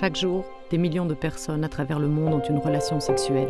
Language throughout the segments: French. Chaque jour, des millions de personnes à travers le monde ont une relation sexuelle.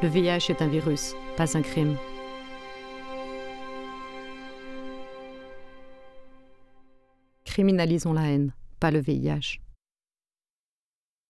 Le VIH est un virus, pas un crime. Criminalisons la haine, pas le VIH.